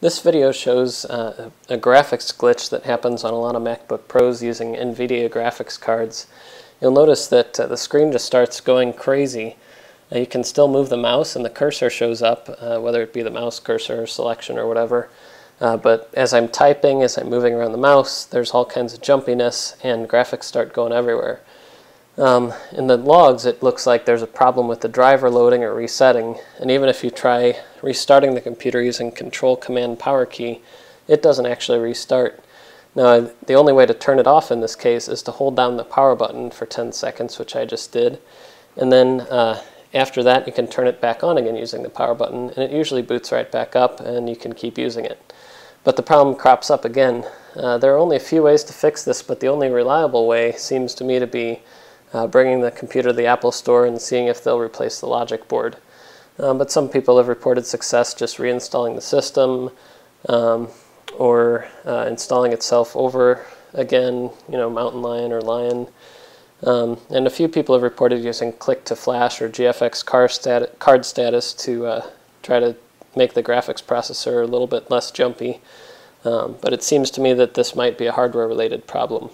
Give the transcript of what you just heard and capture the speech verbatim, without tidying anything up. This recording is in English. This video shows uh, a graphics glitch that happens on a lot of MacBook Pros using NVIDIA graphics cards. You'll notice that uh, the screen just starts going crazy. Uh, you can still move the mouse and the cursor shows up, uh, whether it be the mouse cursor or selection or whatever. Uh, but as I'm typing, as I'm moving around the mouse, there's all kinds of jumpiness and graphics start going everywhere. Um, in the logs, it looks like there's a problem with the driver loading or resetting, and even if you try restarting the computer using Control Command Power key, it doesn't actually restart. Now, the only way to turn it off in this case is to hold down the power button for ten seconds, which I just did, and then uh, after that you can turn it back on again using the power button, and it usually boots right back up and you can keep using it. But the problem crops up again. Uh, there are only a few ways to fix this, but the only reliable way seems to me to be Uh, bringing the computer to the Apple Store and seeing if they'll replace the logic board. Um, but some people have reported success just reinstalling the system um, or uh, installing itself over again, you know, Mountain Lion or Lion. Um, and a few people have reported using click-to-flash or G F X card, stat card status to uh, try to make the graphics processor a little bit less jumpy. Um, but it seems to me that this might be a hardware-related problem.